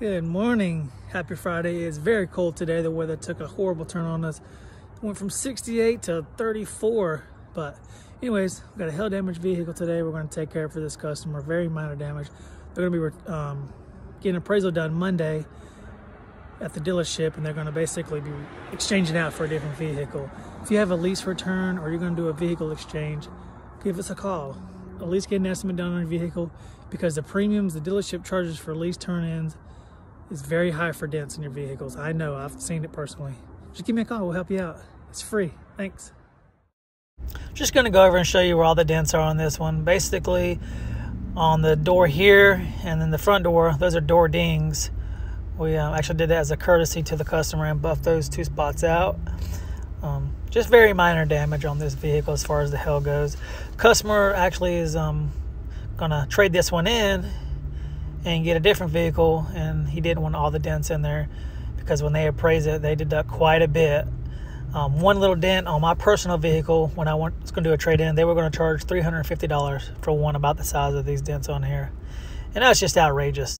Good morning. Happy Friday. It's very cold today. The weather took a horrible turn on us. It went from 68 to 34. But anyways, we've got a hail damaged vehicle today. We're going to take care of for this customer. Very minor damage. They're going to be getting appraisal done Monday at the dealership, and they're going to basically be exchanging out for a different vehicle. If you have a lease return or you're going to do a vehicle exchange, give us a call. At least get an estimate done on your vehicle, because the premiums the dealership charges for lease turn-ins is very high for dents in your vehicles. I know, I've seen it personally. Just give me a call, we'll help you out. It's free, thanks. Just gonna go over and show you where all the dents are on this one. Basically, on the door here and then the front door, those are door dings. We actually did that as a courtesy to the customer and buffed those two spots out. Just very minor damage on this vehicle as far as the hail goes. Customer actually is gonna trade this one in and get a different vehicle, and he didn't want all the dents in there because when they appraise it, they deduct quite a bit. One little dent on my personal vehicle, when I was going to do a trade-in, they were going to charge $350 for one about the size of these dents on here, and that's just outrageous.